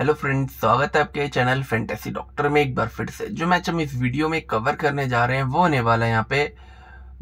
Hello friends, स्वागत है आपके चैनल फैंटेसी डॉक्टर में एक बार फिर से। जो मैच हम इस वीडियो में कवर करने जा रहे हैं वो होने वाला है यहाँ पे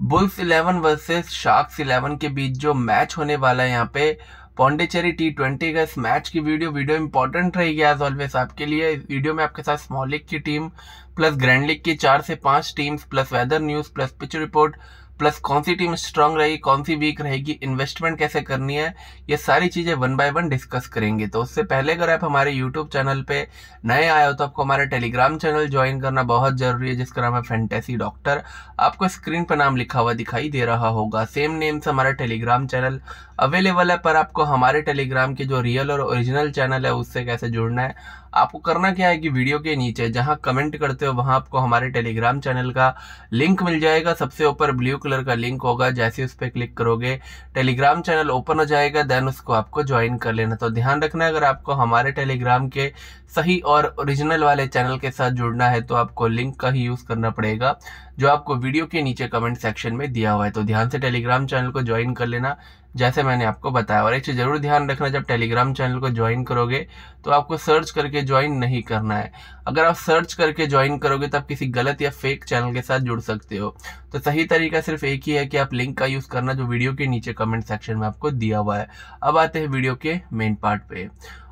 बुल्स 11 वर्सेस शार्क्स 11 के बीच जो मैच होने वाला है यहाँ पे पॉन्डिचेरी T20 का। इस मैच की वीडियो इंपॉर्टेंट रहेगी एज ऑलवेज आपके लिए। इस वीडियो में आपके साथ स्मॉल लीग की टीम प्लस ग्रैंड लीग की 4 से 5 teams plus weather news plus pitch report plus कौन सी टीम स्ट्रांग रहेगी, कौन सी वीक रहेगी, इन्वेस्टमेंट कैसे करनी है, ये सारी चीज़ें 1 बाय 1 डिस्कस करेंगे। तो उससे पहले अगर आप हमारे यूट्यूब चैनल पे नए आए हो तो आपको हमारा टेलीग्राम चैनल ज्वाइन करना बहुत ज़रूरी है, जिसका नाम है फैंटेसी डॉक्टर। आपको स्क्रीन पर नाम लिखा हुआ दिखाई दे रहा होगा, सेम नेम से हमारा टेलीग्राम चैनल अवेलेबल है। पर आपको हमारे टेलीग्राम के जो रियल और ओरिजिनल चैनल है उससे कैसे जुड़ना है, आपको करना क्या है कि वीडियो के नीचे जहाँ कमेंट करते हो वहाँ आपको हमारे टेलीग्राम चैनल का लिंक मिल जाएगा। सबसे ऊपर ब्लू कलर का लिंक होगा, जैसे उस पर क्लिक करोगे टेलीग्राम चैनल ओपन हो जाएगा, देन उसको आपको ज्वाइन कर लेना। तो ध्यान रखना, अगर आपको हमारे टेलीग्राम के सही और ओरिजिनल वाले चैनल के साथ जुड़ना है तो आपको लिंक का ही यूज़ करना पड़ेगा जो आपको वीडियो के नीचे कमेंट सेक्शन में दिया हुआ है। तो ध्यान से टेलीग्राम चैनल को ज्वाइन कर लेना, जैसे मैंने आपको बताया। और एक चीज़ ज़रूर ध्यान रखना, जब टेलीग्राम चैनल को ज्वाइन करोगे तो आपको सर्च करके ज्वाइन नहीं करना है। अगर आप सर्च करके ज्वाइन करोगे तो आप किसी गलत या फेक चैनल के साथ जुड़ सकते हो। तो सही तरीका सिर्फ एक ही है कि आप लिंक का यूज़ करना जो वीडियो के नीचे कमेंट सेक्शन में आपको दिया हुआ है। अब आते हैं वीडियो के मेन पार्ट पे।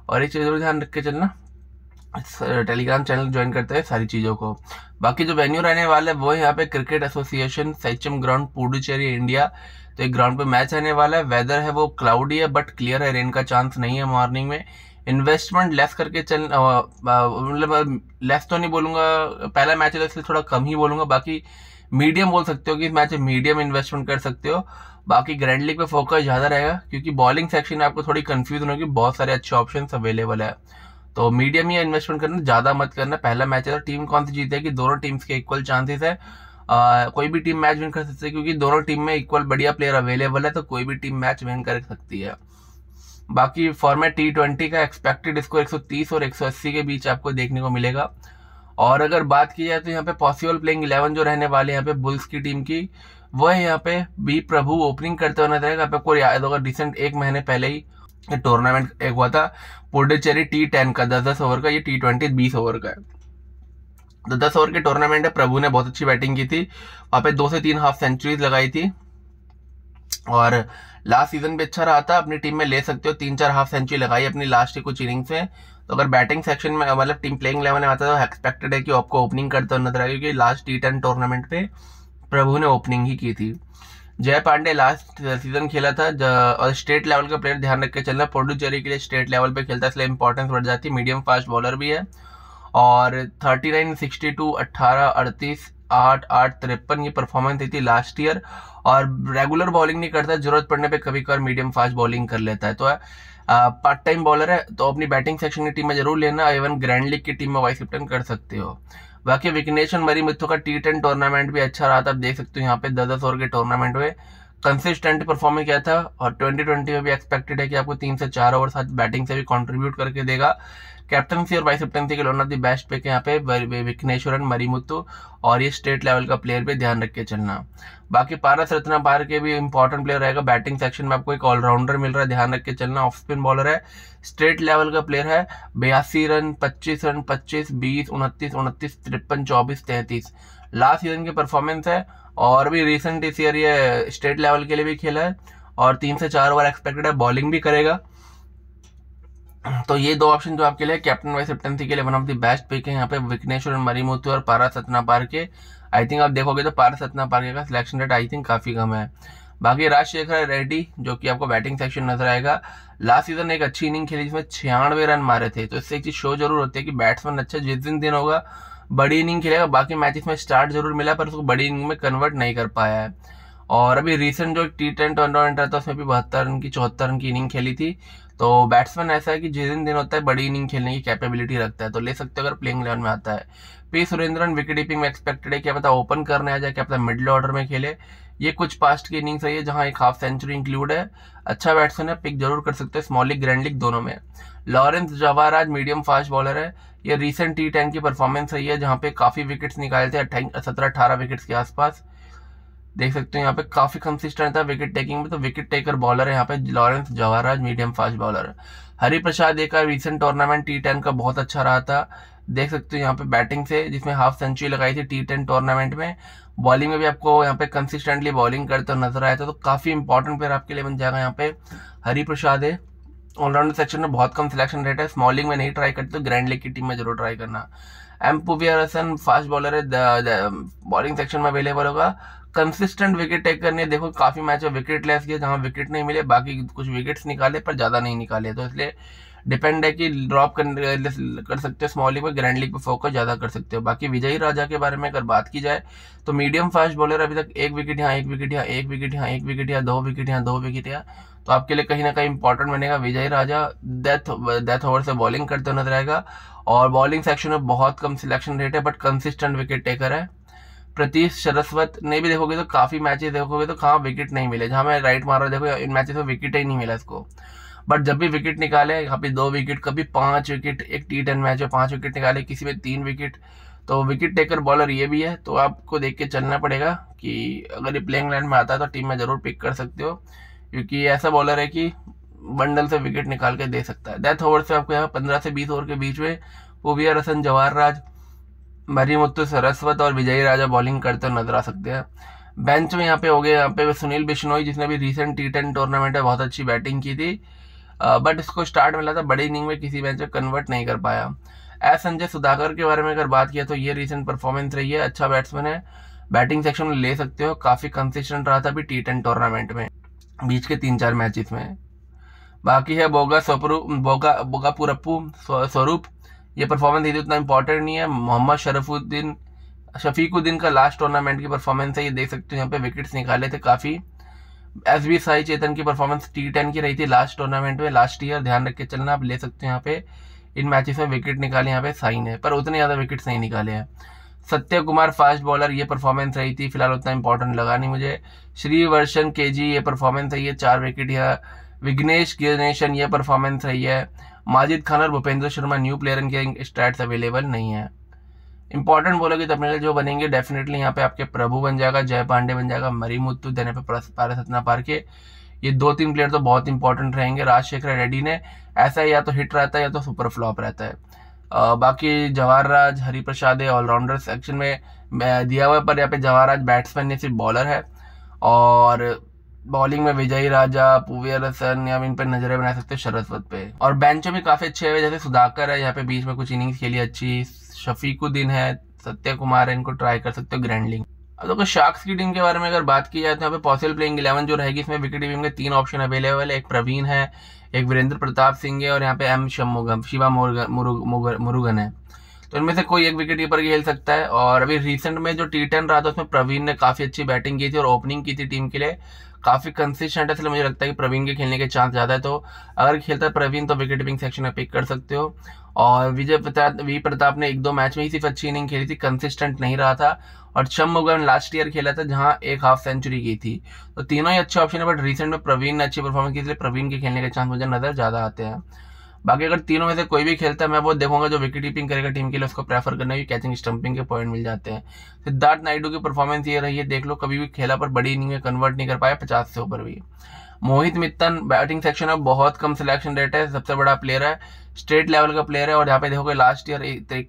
और एक चीज़ ज़रूर ध्यान रख के चलना, टेलीग्राम चैनल ज्वाइन करते हैं सारी चीज़ों को। बाकी जो वेन्यू रहने वाला है वो है यहाँ पे cricket association Siechem ground Puducherry India. तो एक ग्राउंड पे मैच रहने वाला है। वेदर है वो क्लाउडी है बट क्लियर है, रेन का चांस नहीं है मॉर्निंग में। इन्वेस्टमेंट लेस करके चलना, मतलब लेस तो नहीं बोलूँगा, पहला मैच है तो इसलिए थोड़ा कम ही बोलूँगा। बाकी मीडियम बोल सकते हो कि इस मैच में मीडियम इन्वेस्टमेंट कर सकते हो। बाकी ग्रैंड लीग पे फोकस ज़्यादा रहेगा क्योंकि बॉलिंग सेक्शन में आपको थोड़ी कन्फ्यूजन होगी, बहुत सारे अच्छे ऑप्शन अवेलेबल है। तो मीडियम ही इन्वेस्टमेंट करना, ज़्यादा मत करना। पहला मैच है तो टीम कौन सी जीतेगी, दोनों टीम्स के इक्वल चांसेस है। कोई भी टीम मैच विन कर सकती है क्योंकि दोनों टीम में इक्वल बढ़िया प्लेयर अवेलेबल है, तो कोई भी टीम मैच विन कर सकती है। बाकी फॉर्मेट T20 का एक्सपेक्टेड स्कोर 130 और 180 के बीच आपको देखने को मिलेगा। और अगर बात की जाए तो यहाँ पे पॉसिबल प्लेइंग 11 जो रहने वाले यहाँ पे बुल्स की टीम की, वो है यहाँ पे बी प्रभु ओपनिंग करते हुए नजर आएगा। आपको याद होगा रिसेंट एक महीने पहले ही टूर्नामेंट एक हुआ था पुडुचेरी T10 का, 10-10 ओवर का। ये T20 20 ओवर का है, तो 10 ओवर के टूर्नामेंट है। प्रभु ने बहुत अच्छी बैटिंग की थी वहाँ पे, 2 से 3 हाफ सेंचुरीज लगाई थी और लास्ट सीजन भी अच्छा रहा था। अपनी टीम में ले सकते हो, 3-4 हाफ सेंचुरी लगाई अपनी लास्ट के कुछ इनिंग्स में। तो अगर बैटिंग सेक्शन में मतलब टीम प्लेइंग 11 में आता है तो एक्सपेक्टेड है कि आपको ओपनिंग करते हुए नजर आएगा क्योंकि लास्ट T10 टूर्नामेंट पे प्रभु ने ओपनिंग ही की थी। जय पांडे लास्ट सीजन खेला था और स्टेट लेवल का प्लेयर, ध्यान रख के चलना, पुडुचेरी के लिए स्टेट लेवल पे खेलता है इसलिए इंपॉर्टेंस बढ़ जाती है। मीडियम फास्ट बॉलर भी है और 39, 62, 18, 38, 8, 8, 53 ये परफॉर्मेंस दी थी लास्ट ईयर। और रेगुलर बॉलिंग नहीं करता, जरूरत पड़ने पे कभी कभार मीडियम फास्ट बॉलिंग कर लेता है। तो पार्ट टाइम बॉलर है, तो अपनी बैटिंग सेक्शन की टीम में जरूर लेना। इवन ग्रैंड लीग की टीम में वाइस कैप्टन कर सकते हो। बाकी विघ्नेशन मरी मित्थु का T10 टूर्नामेंट भी अच्छा रहा था, आप देख सकते हो। यहाँ पे 10-10 ओवर के टूर्नामेंट में कंसिस्टेंट परफॉर्मेंस किया था और 2020 में भी एक्सपेक्टेड है कि आपको 3 से 4 ओवर साथ बैटिंग से भी कॉन्ट्रीब्यूट करके देगा। कैप्टनसी और वाइस कैप्टनसी के लोन ऑफ द बेस्ट पे यहाँ पे विघ्नेश्वरन मरीमुत्तु, और ये स्टेट लेवल का प्लेयर भी ध्यान रख के चलना। बाकी पारस रत्नापार के भी इंपॉर्टेंट प्लेयर रहेगा। बैटिंग सेक्शन में आपको एक ऑलराउंडर मिल रहा है, ध्यान रख के चलना। ऑफ स्पिन बॉलर है, स्टेट लेवल का प्लेयर है। 82 रन, 25 रन, 25, 20, 29, 29, 53, 24, 33 लास्ट सीजन की परफॉर्मेंस है। और भी रिसेंट इस ईयर ये स्टेट लेवल के लिए भी खेला है और 3 से 4 ओवर एक्सपेक्टेड है, बॉलिंग भी करेगा। तो ये दो ऑप्शन जो आपके लिए कैप्टन वाइस कैप्टनसी के लिए one of the best pick है यहाँ पे, विघ्नेश्वरन मरीमुथु और पारस रत्नापार के। आई थिंक आप देखोगे तो पारस रत्नापार का सिलेक्शन रेट आई थिंक काफ़ी कम है। बाकी राजशेखर रेड्डी जो कि आपको बैटिंग सेक्शन नजर आएगा, लास्ट सीजन एक अच्छी इनिंग खेली जिसमें 96 रन मारे थे। तो इससे एक चीज़ शो जरूर होती है कि बैट्समैन अच्छा जिस दिन होगा बड़ी इनिंग खेलेगा। बाकी मैचेस में स्टार्ट जरूर मिला पर उसको बड़ी इनिंग में कन्वर्ट नहीं कर पाया है। और अभी रिसेंट जो T10 टूर्नामेंट रहा था उसमें भी 74 रन की 74 रन की इनिंग खेली थी। तो बैट्समैन ऐसा है कि जिस दिन होता है बड़ी इनिंग खेलने की कैपेबिलिटी रखता है, तो ले सकते हो अगर प्लेइंग 11 में आता है। पी सुरेंद्रन विकेट कीपिंग में एक्सपेक्टेड है, क्या पता ओपन करने आ जाए, क्या पता मिडिल ऑर्डर में खेले। ये कुछ पास्ट की इनिंग्स रही है जहाँ एक हाफ सेंचुरी इंक्लूड है। अच्छा बैट्समैन है, पिक जरूर कर सकते हैं स्मॉल लीग ग्रैंड लीग दोनों में। लॉरेंस जवाहराज मीडियम फास्ट बॉलर है, ये रिसेंट T10 की परफॉर्मेंस रही है जहाँ पे काफ़ी विकेट्स निकाले थे, 17-18 विकेट्स के आसपास। देख सकते हो यहाँ पे काफी कंसिस्टेंट था विकेट टेकिंग में। तो विकेट टेकर बॉलर है यहाँ पे लॉरेंस जवाहराज, मीडियम फास्ट बॉलर है। हरिप्रसाद एक रिसेंट टूर्नामेंट T10 का बहुत अच्छा रहा था, देख सकते हो यहाँ पे बैटिंग से जिसमें हाफ सेंचुरी लगाई थी T10 टूर्नामेंट में। बॉलिंग में भी आपको यहाँ पे कंसिस्टेंटली बॉलिंग करते हुए नजर आया था, तो काफी इंपॉर्टेंट प्लेयर आपके लिए बन जाएगा यहाँ पे हरिप्रसाद है। ऑलराउंडर सेक्शन में बहुत कम सिलेक्शन रेट है, स्मॉलिंग में नहीं ट्राई करते तो ग्रैंड लीग की टीम में जरूर ट्राई करना। एम पुवियरसन फास्ट बॉलर है, बॉलिंग सेक्शन में अवेलेबल होगा। कंसिस्टेंट विकेट टेकर ने देखो काफी मैच विकेट लेस किया, जहां विकेट नहीं मिले बाकी कुछ विकेट्स निकाले पर ज्यादा नहीं निकाले, तो इसलिए डिपेंड है कि ड्रॉप कर सकते हो स्मॉल लीग पर, ग्रैंड लीग पर फोकस ज्यादा कर सकते हो। बाकी विजयी राजा के बारे में अगर बात की जाए तो मीडियम फास्ट बॉलर अभी तक एक विकेट यहाँ, दो विकेट यहाँ, तो आपके लिए कहीं ना कहीं इंपॉर्टेंट बनेगा विजयी राजा। डेथ ओवर से बॉलिंग करते हुए नजर आएगा और बॉलिंग सेक्शन में बहुत कम सिलेक्शन रेट है बट कंसिस्टेंट विकेट टेकर है। प्रतीश सरस्वत ने भी देखोगे तो काफी मैचेस देखोगे तो कहाँ विकेट नहीं मिले, जहाँ मैं राइट मार रहा देखो इन मैचेस में विकेट ही नहीं मिला इसको, बट जब भी विकेट निकाले यहाँ पे 2 विकेट, कभी 5 विकेट, एक T10 मैच में 5 विकेट निकाले, किसी में 3 विकेट। तो विकेट टेकर बॉलर ये भी है, तो आपको देख के चलना पड़ेगा कि अगर ये प्लेइंग लाइन में आता है तो टीम में जरूर पिक कर सकते हो, क्योंकि ऐसा बॉलर है कि बंडल से विकेट निकाल के दे सकता है। डेथ ओवर से आपको यहाँ 15 से 20 ओवर के बीच में पुवियरसन जवाहरराज, मरीमुत्तु सरस्वत और विजयी राजा बॉलिंग करते हुए नजर आ सकते हैं। बेंच में यहाँ पे हो गए यहाँ पे सुनील बिश्नोई, जिसने भी रिसेंट T10 टूर्नामेंट में बहुत अच्छी बैटिंग की थी, बट इसको स्टार्ट मिला था बड़ी इनिंग में, किसी मैच में कन्वर्ट नहीं कर पाया। एस संजय सुधाकर के बारे में अगर बात किया तो ये रिसेंट परफॉर्मेंस रही है, अच्छा बैट्समैन है, बैटिंग सेक्शन में ले सकते हो, काफी कंसिस्टेंट रहा था अभी T10 टूर्नामेंट में बीच के 3-4 मैचेस में। बाकी है बोगापुरप्पू स्वरूप, ये परफॉर्मेंस यदि उतना इंपॉर्टेंट नहीं है। मोहम्मद शफीकुद्दीन का लास्ट टूर्नामेंट की परफॉर्मेंस है, ये देख सकते हो यहाँ पे विकेट्स निकाले थे काफ़ी। SB साई चेतन की परफॉर्मेंस T10 की रही थी लास्ट टूर्नामेंट में लास्ट ईयर, ध्यान रख के चलना, आप ले सकते हो यहाँ पे इन मैचेस में विकेट निकाले यहाँ पे साई ने, पर उतने ज़्यादा विकेट्स नहीं निकाले हैं। सत्य कुमार फास्ट बॉलर, ये परफॉर्मेंस रही थी, फिलहाल उतना इंपॉर्टेंट लगा नहीं मुझे। श्रीवर्षन KG, ये परफॉर्मेंस रही है, 4 विकेट। या विघ्नेश गणेशन, ये परफॉर्मेंस रही है। माजिद खान और भूपेंद्र शर्मा न्यू प्लेयर, इनके स्टैट्स अवेलेबल नहीं है। इंपॉर्टेंट बोलोगे तो अपने लिए जो बनेंगे डेफिनेटली यहाँ पे आपके प्रभु बन जाएगा, जय पांडे बन जाएगा, मरीमुत्तु, देने पे पारसतना पारके, ये 2-3 प्लेयर तो बहुत इंपॉर्टेंट रहेंगे। राजशेखर रेड्डी ने ऐसा या तो हिट रहता है या तो सुपर फ्लॉप रहता है। बाकी जवाहरराज हरिप्रसाद ऑलराउंडर सेक्शन में दिया हुआ, पर यहाँ पे जवाहरराज बैट्समैन नहीं सिर्फ बॉलर है, और बॉलिंग में विजयी राजा, पुवियरसन, या इन पर नजरें बना सकते हो सरस्वत पे। और बेंचों में काफी अच्छे हुए, जैसे सुधाकर है यहाँ पे बीच में कुछ इनिंग्स खेली अच्छी, शफीकुद्दीन है, सत्य कुमार है, इनको ट्राई कर सकते हो ग्रैंड लीग। अब देखो शार्क्स की टीम के बारे में अगर बात की जाए तो यहाँ पे पॉसिबल प्लेइंग 11 जो रहेगी, इसमें विकेट कीपिंग के 3 ऑप्शन अवेलेबल है, एक प्रवीण है, एक वीरेंद्र प्रताप सिंह है और यहाँ पे एम शिवा मुरुगन है। तो इनमें से कोई एक विकेट कीपर खेल सकता है। और अभी रिसेंट में जो T10 रहा था उसमें प्रवीण ने काफी अच्छी बैटिंग की थी और ओपनिंग की थी टीम के लिए, काफी कंसिस्टेंट है, इसलिए मुझे लगता है कि प्रवीण के खेलने के चांस ज्यादा है। तो अगर खेलता है प्रवीण तो विकेट कीपिंग सेक्शन में पिक कर सकते हो। और वी प्रताप ने 1-2 मैच में ही सिर्फ अच्छी इनिंग खेली थी, कंसिस्टेंट नहीं रहा था। और शम्मुगन लास्ट ईयर खेला था जहां 1 हाफ सेंचुरी की थी। तो तीनों ही अच्छे ऑप्शन है, बट रिसेंट में प्रवीण ने अच्छी परफॉर्मेंस की, इसलिए प्रवीण के खेलने के चांस मुझे नजर ज्यादा आते हैं। बाकी अगर तीनों में से कोई भी खेलता है, मैं वो देखूंगा जो विकेट कीपिंग करेगा टीम के लिए, उसको प्रेफर करना है, कैचिंग स्टंपिंग के पॉइंट मिल जाते हैं। सिद्धार्थ नायडू की परफॉर्मेंस ये रही है, देख लो, कभी भी खेला पर बड़ी इनिंग में कन्वर्ट नहीं कर पाया, 50 से ऊपर भी। मोहित मित्तन बैटिंग सेक्शन में बहुत कम सिलेक्शन रेट है, सबसे बड़ा प्लेयर है, स्टेट लेवल का प्लेयर है। और यहाँ पे देखोगे लास्ट ईयर 81,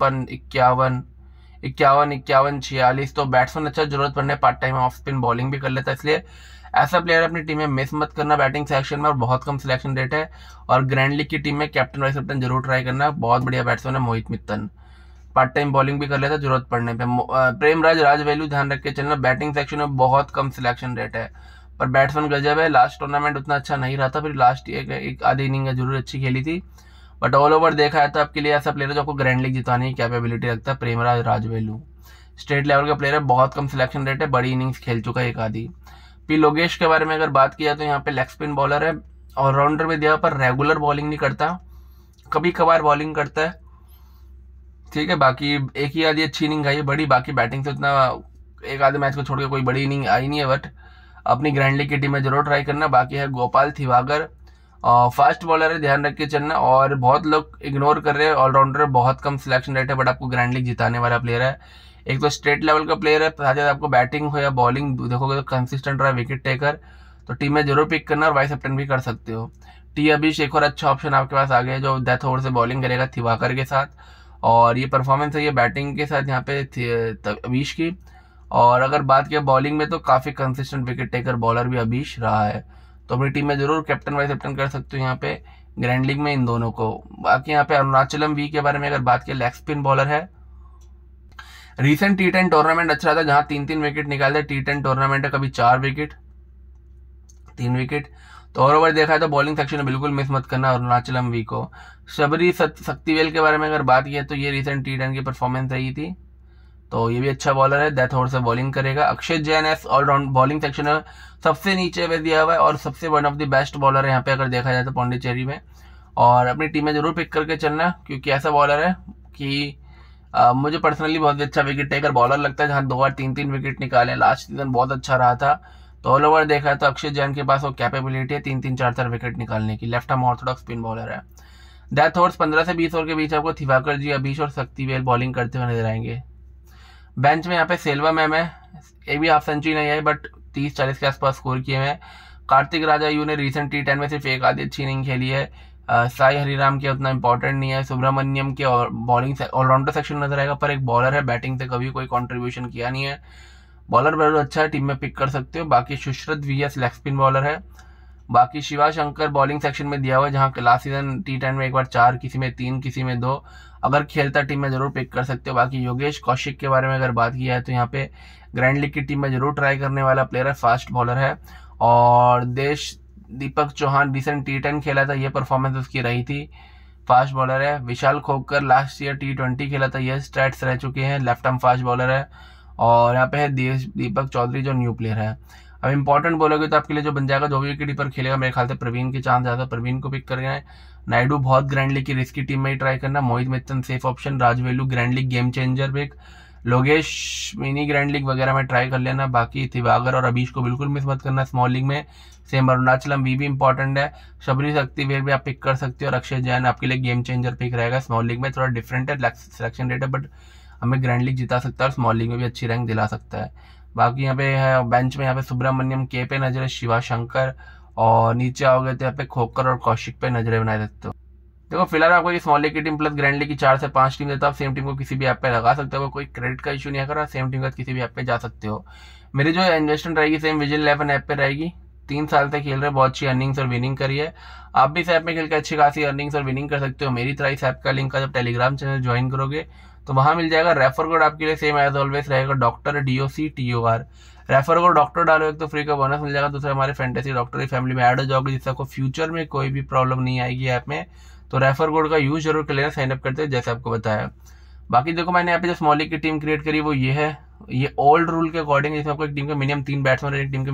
53, 51, 46, तो बैट्समैन अच्छा, जरूरत पड़ने part time off spin bowling भी कर लेता है, इसलिए ऐसा प्लेयर अपनी टीम में मिस मत करना बैटिंग सेक्शन में। और बहुत कम सिलेक्शन रेट है, और ग्रैंड लीग की टीम में कैप्टन वाइस कैप्टन जरूर ट्राई करना, बहुत बढ़िया बैट्समैन है Mohit Mittan, part time bowling भी कर लेता है जरूरत पड़ने पे। प्रेमराज राजवेलू, ध्यान रख के चलना, बैटिंग सेक्शन में बहुत कम सिलेक्शन रेट है पर बैट्समैन गजब है। लास्ट टूर्नामेंट उतना अच्छा नहीं रहा था, फिर लास्ट एक आधी इनिंग जरूर अच्छी खेली थी, बट ऑल ओवर देखा है तो आपके लिए ऐसा प्लेयर है जो आपको ग्रैंड लीग जिताने की कैपेबिलिटी रखता है। प्रेमराज राजवेलू स्टेट लेवल का प्लेयर है, बहुत कम सिलेक्शन रेट है, बड़ी इनिंग्स खेल चुका है एक आधी। पी लोगेश के बारे में अगर बात किया तो यहाँ पे लेग स्पिन बॉलर है, ऑलराउंडर में दिया पर रेगुलर बॉलिंग नहीं करता, कभी कभार बॉलिंग करता है, ठीक है। बाकी एक ही आधी अच्छी इनिंग आई है बड़ी, बाकी बैटिंग से उतना एक आधे मैच को छोड़कर कोई बड़ी इनिंग आई नहीं है, बट अपनी ग्रैंड लीग की टीम में जरूर ट्राई करना। बाकी है गोपाल थिवागर, फास्ट बॉलर है, ध्यान रख के चलना, और बहुत लोग इग्नोर कर रहे हैं, ऑलराउंडर बहुत कम सिलेक्शन रेट है बट आपको ग्रैंड लीग जिताने वाला प्लेयर है। एक तो स्टेट लेवल का प्लेयर है, साथ ही आपको बैटिंग हो या बॉलिंग देखोगे तो कंसिस्टेंट रहा विकेट टेकर, तो टीम में जरूर पिक करना और वाइस कैप्टन भी कर सकते हो। टी अभिषेक और अच्छा ऑप्शन आपके पास आ गया जो डेथ ओवर से बॉलिंग करेगा थिवाकर के साथ, और ये परफॉर्मेंस है ये बैटिंग के साथ यहाँ पे अभीश की। और अगर बात किया बॉलिंग में तो काफ़ी कंसिस्टेंट विकेट टेकर बॉलर भी अभीश रहा है, तो अपनी टीम में जरूर कैप्टन वाइस कैप्टन कर सकते हो यहाँ पे ग्रैंड लीग में इन दोनों को। बाकी यहाँ पे अरुणाचलम वी के बारे में अगर बात किया लेग स्पिन बॉलर है, रिसेंट T10 टूर्नामेंट अच्छा रहा था जहाँ 3-3 विकेट निकालते T10 टूर्नामेंट है, कभी 4 विकेट 3 विकेट, तो और ओवर देखा है तो बॉलिंग सेक्शन में बिल्कुल मिस मत करना अरुणाचलम वी को। शबरी शक्तिवेल के बारे में अगर बात किया तो ये रिसेंट T10 की परफॉर्मेंस रही थी, तो ये भी अच्छा बॉलर है, डेथ ओवर से बॉलिंग करेगा। Akshay Jain as all-round bowling section में सबसे नीचे वे दिया हुआ है और सबसे one of the best bowler है यहाँ पे अगर देखा जाए तो पौंडीचेरी में, और अपनी टीम में जरूर पिक करके चलना क्योंकि ऐसा बॉलर है कि मुझे पर्सनली बहुत अच्छा विकेट टेकर बॉलर लगता है जहाँ 2 बार 3-3 विकेट निकाले, लास्ट सीजन बहुत अच्छा रहा था। तो ऑल ओवर देखा है तो अक्षय जैन के पास वो कैपेबिलिटी है 3-3 4-4 विकेट निकालने की, left arm orthodox spin bowler है। डेथ ओवर्स 15 से 20 ओवर के बीच आपको थिवाकर जी, अभीश और शक्तिवेल बॉलिंग करते हुए नजर आएंगे। बेंच में यहाँ पे सेल्वा मैम है, ये भी हाफ सेंचुरी नहीं आई बट 30-40 के आसपास स्कोर किए हुए हैं। कार्तिक राजा यू ने रिसेंट T10 में सिर्फ एक आधी अच्छी इनिंग खेली है। साई हरिराम के उतना इंपॉर्टेंट नहीं है। सुब्रमण्यम के और बॉलिंग ऑलराउंडर सेक्शन नजर आएगा, पर एक बॉलर है, बैटिंग से कभी कोई कॉन्ट्रीब्यूशन किया नहीं है। बॉलर बहुत अच्छा है, टीम में पिक कर सकते हो। बाकी Sushruth VS leg spin bowler है। बाकी शिवा शंकर बॉलिंग सेक्शन में दिया हुआ है जहाँ लास्ट सीजन T10 में एक बार 4, किसी में 3, किसी में 2, अगर खेलता टीम में जरूर पिक कर सकते हो। बाकी योगेश कौशिक के बारे में अगर बात किया है तो यहाँ पे ग्रैंड लीग की टीम में जरूर ट्राई करने वाला प्लेयर है, फास्ट बॉलर है। और देश दीपक चौहान रिसेंट T10 खेला था, ये परफॉर्मेंस उसकी रही थी, फास्ट बॉलर है। Vishal Khokar last year T20 खेला था, ये स्टैट्स रह चुके हैं, लेफ्ट आर्म फास्ट बॉलर है। और यहाँ पे है देश दीपक चौधरी जो न्यू प्लेयर है। अब इंपॉर्टेंट बोलोगे तो आपके लिए जो बन जाएगा 2 विकेट पर खेलेगा मेरे ख्याल से प्रवीण के चांस ज़्यादा, प्रवीण को पिक कर गए। नायडू बहुत ग्रैंड लीग की रिस्की टीम में ही ट्राई करना। Mohit Mittan safe option, Rajavelu grand league game changer pick, Logesh mini grand league वगैरह में ट्राई कर लेना। बाकी थिवागर और अभीश को बिल्कुल मिस मत करना स्मॉल लीग में। सेम अरुणाचलम भी इंपॉर्टेंट है। शबरी शक्तिवेल भी आप पिक कर सकते हो। और अक्षय जैन आपके लिए गेम चेंजर पिक रहेगा। स्मॉल लीग में थोड़ा डिफरेंट है सिलेक्शन रेट है, बट हमें ग्रैंड लीग जिता सकता है और स्मॉल लीग में भी अच्छी रैंक दिला सकता है। बाकी यहाँ पे है बेंच में यहाँ पे सुब्रमण्यम के पे नजर है, शिवा शंकर, और नीचे आओगे तो यहाँ पे खोकर और कौशिक पे नजरें बनाए सकते हो। देखो फिलहाल आपको ये स्मॉल लीग की टीम प्लस ग्रैंड लीग की 4 से 5 टीम देता है। आप सेम टीम को किसी भी ऐप पे लगा सकते हो, कोई क्रेडिट का इशू नहीं है। अगर सेम टीम का किसी भी ऐप पे जा सकते हो। मेरी जो इन्वेस्टमेंट रहेगी सेम विजन11 ऐप पे रहेगी। 3 साल से खेल रहे, बहुत अच्छी अर्निंग्स और विनिंग करी है। आप भी इस ऐप में खेल के अच्छी खासी अर्निंग्स और विनिंग कर सकते हो। मेरी तरह इस ऐप का लिंक जब टेलीग्राम चैनल ज्वाइन करोगे तो वहाँ मिल जाएगा। रेफर कोड आपके लिए सेम एज ऑलवेज रहेगा, doctor DOCTOR। Refer code doctor डालो, एक तो फ्री का बोनस मिल जाएगा, दूसरा हमारे फैंटेसी डॉक्टर की फैमिली में ऐड हो जाओगे, जिससे आपको फ्यूचर में कोई भी प्रॉब्लम नहीं आएगी ऐप में। तो रेफर कोड का यूज जरूर कर लेना साइन अप करते हैं, जैसे आपको बताया। बाकी देखो मैंने यहाँ पे जो स्मॉल लीग की टीम क्रिएट करी वो ये है। ये ओल्ड रूल के अकॉर्डिंग, जिसमें आपको एक टीम के मिनिमम 3 बैट्समैन, एक टीम के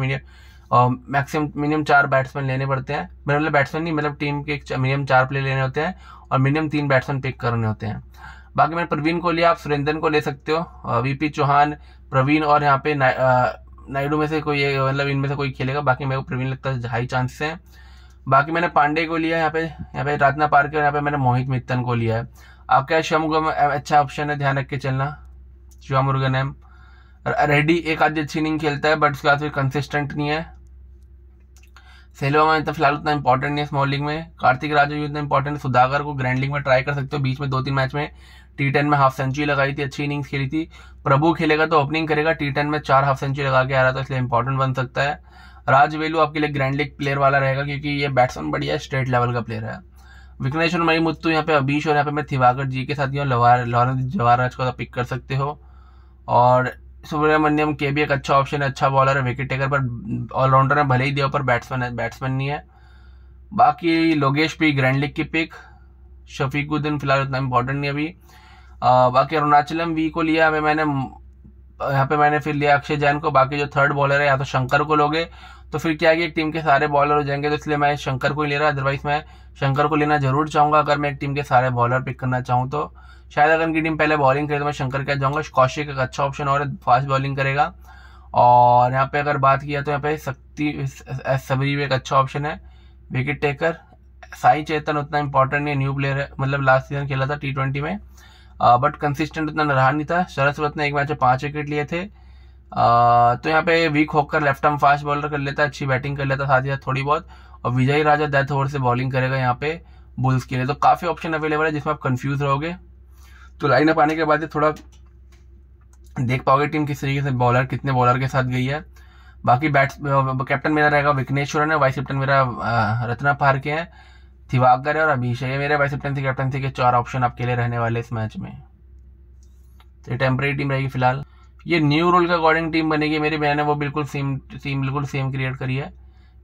मिनिमम 4 बैट्समैन लेने पड़ते हैं। मतलब बैट्समैन नहीं, मतलब टीम के मिनिमम 4 प्लेयर लेने होते हैं और मिनिमम 3 बैट्समैन पिक करने होते हैं। बाकी मैंने प्रवीण को लिया, आप सुरेंद्रन को ले सकते हो। VP चौहान, प्रवीण और यहाँ पे नायडू में से कोई, मतलब इनमें से कोई खेलेगा। बाकी मेरे को प्रवीण लगता है हाई चांसेस हैं। बाकी मैंने पांडे को लिया यहाँ पे रत्ना पार्क, और यहाँ पे मैंने मोहित मित्तन को लिया है। आपका शमुगम अच्छा ऑप्शन है, ध्यान रख के चलना। शिवामुर्गन एम रेड्डी एक आधी अच्छी इनिंग खेलता है बट उसके बाद फिर कंसिस्टेंट नहीं है। सेल्वा में तो फिलहाल उतना इंपॉर्टेंट नहीं है स्मॉल लीग में। कार्तिक राजू भी उतना इंपॉर्टेंट। सुधाकर को ग्रैंड लीग में ट्राई कर सकते हो, बीच में 2-3 मैच में T10 में हाफ सेंचुरी लगाई थी, अच्छी इनिंग्स खेली थी। प्रभु खेलेगा तो ओपनिंग करेगा, T10 में 4 हाफ सेंचुरी लगा के आ रहा था, इसलिए इंपॉर्टेंट बन सकता है। राजवेलू आपके लिए ग्रैंड लीग प्लेयर वाला रहेगा क्योंकि ये बैट्समैन बढ़िया स्टेट लेवल का प्लेयर है। विघ्नेश्वर मई मुत्तू यहाँ पे अभीश और यहाँ पे मैं थिवाकर जी के साथ लॉरेंस जवाहराज को पिक कर सकते हो। और सुब्रमण्यम के भी एक अच्छा ऑप्शन है, अच्छा बॉलर है, विकेट टेकर, पर ऑलराउंडर है भले ही दिया पर बैट्समैन नहीं है। बाकी लोगेश भी ग्रैंड लीग की पिक। शफीकुद्दीन फिलहाल उतना इंपॉर्टेंट नहीं अभी। बाकी अरुणाचलम वी को लिया मैंने, यहाँ पे मैंने फिर लिया अक्षय जैन को। बाकी जो थर्ड बॉलर है या तो शंकर को लोगे तो फिर क्या है कि एक टीम के सारे बॉलर हो जाएंगे, तो इसलिए मैं शंकर को ही ले रहा। अदरवाइज मैं शंकर को लेना जरूर चाहूँगा अगर मैं एक टीम के सारे बॉलर पिक करना चाहूँ तो। शायद अगर उनकी टीम पहले बॉलिंग करे तो मैं शंकर के जाऊँगा। कौशिक एक अच्छा ऑप्शन और फास्ट बॉलिंग करेगा। और यहाँ पे अगर बात किया तो यहाँ पे सबरी भी एक अच्छा ऑप्शन है, विकेट टेकर। साई चेतन उतना इंपॉर्टेंट नहीं, न्यू प्लेयर है, मतलब लास्ट सीजन खेला था T20 में। बट कंसिस्टेंट उतना रहा नहीं था। शरद सूरत ने एक मैच में 5 विकेट लिए थे। तो यहाँ पे वीक होकर लेफ्ट आर्म फास्ट बॉलर कर लेता है, अच्छी बैटिंग कर लेता, साथ ही साथ थोड़ी बहुत। और विजय राजा डेथ ओवर से बॉलिंग करेगा यहाँ पे बुल्स के लिए। तो काफ़ी ऑप्शन अवेलेबल है जिसमें आप कंफ्यूज रहोगे। तो लाइन अप आने के बाद थोड़ा देख पाओगे टीम किस तरीके से बॉलर कितने बॉलर के साथ गई है। बाकी बैट्स कैप्टन मेरा रहेगा विघ्नेश्वरन है, वाइस कैप्टन मेरा रत्ना पार के हैं, थिवाकर है और अभिषेक है मेरे वाइस कैप्टनसी कैप्टनसी के 4 ऑप्शन आपके लिए रहने वाले इस मैच में। तो ये टेम्प्रेरी टीम रहेगी फिलहाल। ये न्यू रूल के अकॉर्डिंग टीम बनेगी मेरी, मैंने वो बिल्कुल सेम क्रिएट करी है।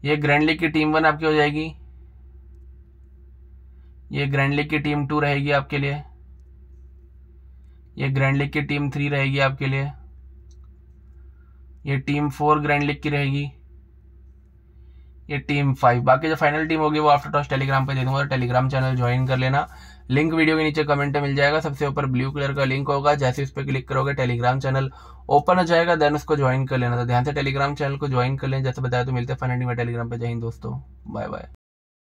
ये ग्रैंड लीग की टीम 1 आपकी हो जाएगी, ये ग्रैंड लीग की टीम 2 रहेगी आपके लिए, ये ग्रैंड लीग की टीम 3 रहेगी आपके लिए, ये टीम 4 ग्रैंड लीग की रहेगी, ये टीम 5। बाकी जो फाइनल टीम होगी वो आफ्टर टॉस टेलीग्राम पे दे दूंगा, टेलीग्राम चैनल ज्वाइन कर लेना। लिंक वीडियो के नीचे कमेंट में मिल जाएगा, सबसे ऊपर ब्लू कलर का लिंक होगा, जैसे उस पर क्लिक करोगे टेलीग्राम चैनल ओपन हो जाएगा, देन उसको ज्वाइन कर लेना। तो ध्यान से टेलीग्राम चैनल को ज्वाइन कर लेना। जैसे बताया तो मिलते हैं फाइनल टीम में टेलीग्राम पर। जय हिंद दोस्तों, बाय बाय।